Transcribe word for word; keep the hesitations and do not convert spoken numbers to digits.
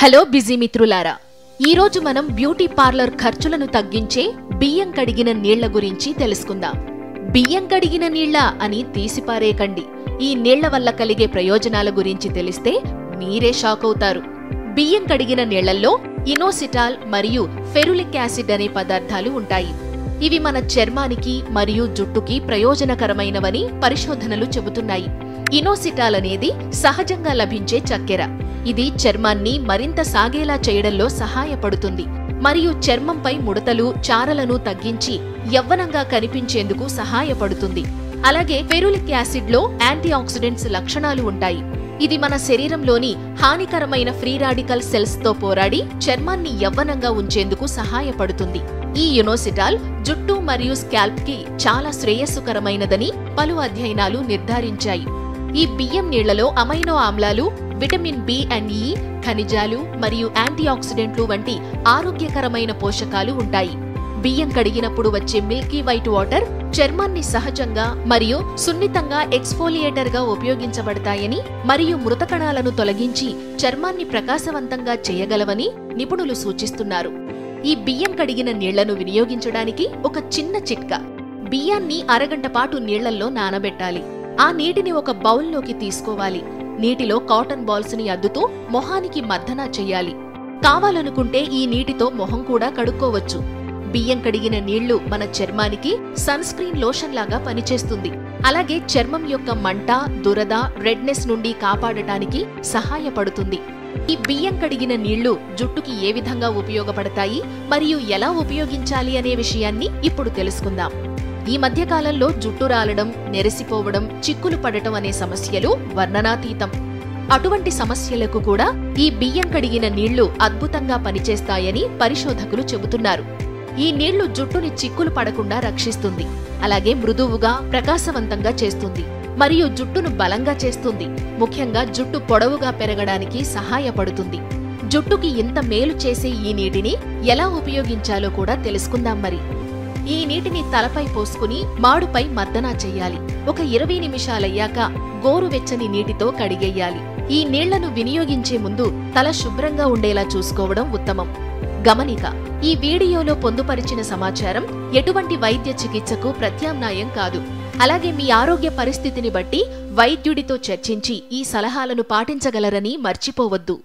Hello busy మిత్రులారా, ఈరోజు మనం బ్యూటీ పార్లర్ ఖర్చులను తగ్గించే బియ్యం కడిగిన నీళ్ల గురించి తెలుసుకుందాం. బియ్యం కడిగిన నీళ్ల అని తీసిపారేకండి. ఈ నీళ్ల వల్ల కలిగే ప్రయోజనాల గురించి తెలిస్తే మీరే షాక్ అవుతారు. బియ్యం కడిగిన నీళ్లలో ఇనోసిటాల్ మరియు ఫెరులిక్ యాసిడ్ అనే పదార్థాలు ఉంటాయి. ఇవి మన చర్మానికి మరియు జుట్టుకి ప్రయోజనకరమైనవని పరిశోధనలు చెబుతున్నాయి. ఇనోసిటాల్ అనేది సహజంగా లభించే చక్కెర. ఇది చర్మాన్ని మరింత సాగేలా చేయడంలో సహాయపడుతుంది మరియు చర్మంపై ముడతలు, చారలను తగ్గించి యవ్వనంగా కనిపించేందుకు సహాయపడుతుంది. అలాగే ఫెరులిక్ యాసిడ్ లో యాంటీ ఆక్సిడెంట్స్ లక్షణాలు ఉంటాయి. ఇది మన శరీరంలోని హానికరమైన ఫ్రీ రాడికల్ సెల్స్ తో పోరాడి చర్మాన్ని యవ్వనంగా ఉంచేందుకు సహాయపడుతుంది. ఈ యునోసిటాల్ జుట్టు మరియు స్కాల్ప్ కి చాలా శ్రేయస్సుకరమైనదని పలు అధ్యయనాలు నిర్ధారించాయి. ఈ బియ్యం నీళ్లలో అమైనో ఆమ్లాలు, విటమిన్ బి అండ్ ఇ, ఖనిజాలు మరియు యాంటీఆక్సిడెంట్లు వంటి ఆరోగ్యకరమైన పోషకాలు ఉంటాయి. బియ్యం కడిగినప్పుడు వచ్చే మిల్కీ వైట్ వాటర్ చర్మాన్ని సహజంగా మరియు సున్నితంగా ఎక్స్ఫోలియేటర్ గా ఉపయోగించబడతాయని మరియు మృత కణాలను తొలగించి చర్మాన్ని ప్రకాశవంతంగా చేయగలవని నిపుణులు సూచిస్తున్నారు. ఈ బియ్యం కడిగిన నీళ్లను వినియోగించడానికి ఒక చిన్న చిట్కా: బియ్యాన్ని అరగంట పాటు నీళ్లలో నానబెట్టాలి. ఆ నీటిని ఒక బౌల్లోకి తీసుకోవాలి. నీటిలో కాటన్ బాల్స్ ని అద్దుతూ మొహానికి మద్దన చెయ్యాలి. కావాలనుకుంటే ఈ నీటితో మొహం కూడా కడుక్కోవచ్చు. బియ్యం కడిగిన నీళ్లు మన చర్మానికి సన్ స్క్రీన్ లోషన్ లాగా పనిచేస్తుంది. అలాగే చర్మం యొక్క మంట, దురద, రెడ్నెస్ నుండి కాపాడటానికి సహాయపడుతుంది. ఈ బియ్యం కడిగిన నీళ్లు జుట్టుకి ఏ విధంగా ఉపయోగపడతాయి మరియు ఎలా ఉపయోగించాలి అనే విషయాన్ని ఇప్పుడు తెలుసుకుందాం. ఈ మధ్యకాలంలో జుట్టు రాలడం, నెరసిపోవడం, చిక్కులు పడటం అనే సమస్యలు వర్ణనాతీతం. అటువంటి సమస్యలకు కూడా ఈ బియ్యం కడిగిన నీళ్లు అద్భుతంగా పనిచేస్తాయని పరిశోధకులు చెబుతున్నారు. ఈ నీళ్లు జుట్టుని చిక్కులు పడకుండా రక్షిస్తుంది, అలాగే మృదువుగా, ప్రకాశవంతంగా చేస్తుంది మరియు జుట్టును బలంగా చేస్తుంది. ముఖ్యంగా జుట్టు పొడవుగా పెరగడానికి సహాయపడుతుంది. జుట్టుకి ఇంత మేలు చేసే ఈ నీటిని ఎలా ఉపయోగించాలో కూడా తెలుసుకుందాం. మరి ఈ నీటిని తలపై పోసుకుని మాడుపై మద్దనా చెయ్యాలి. ఒక ఇరవై నిమిషాలయ్యాక గోరువెచ్చని నీటితో కడిగేయాలి. ఈ నీళ్లను వినియోగించే ముందు తల శుభ్రంగా ఉండేలా చూసుకోవడం ఉత్తమం. గమనిక: ఈ వీడియోలో పొందుపరిచిన సమాచారం ఎటువంటి వైద్య చికిత్సకు ప్రత్యామ్నాయం కాదు. అలాగే మీ ఆరోగ్య పరిస్థితిని బట్టి వైద్యుడితో చర్చించి ఈ సలహాలను పాటించగలరని మర్చిపోవద్దు.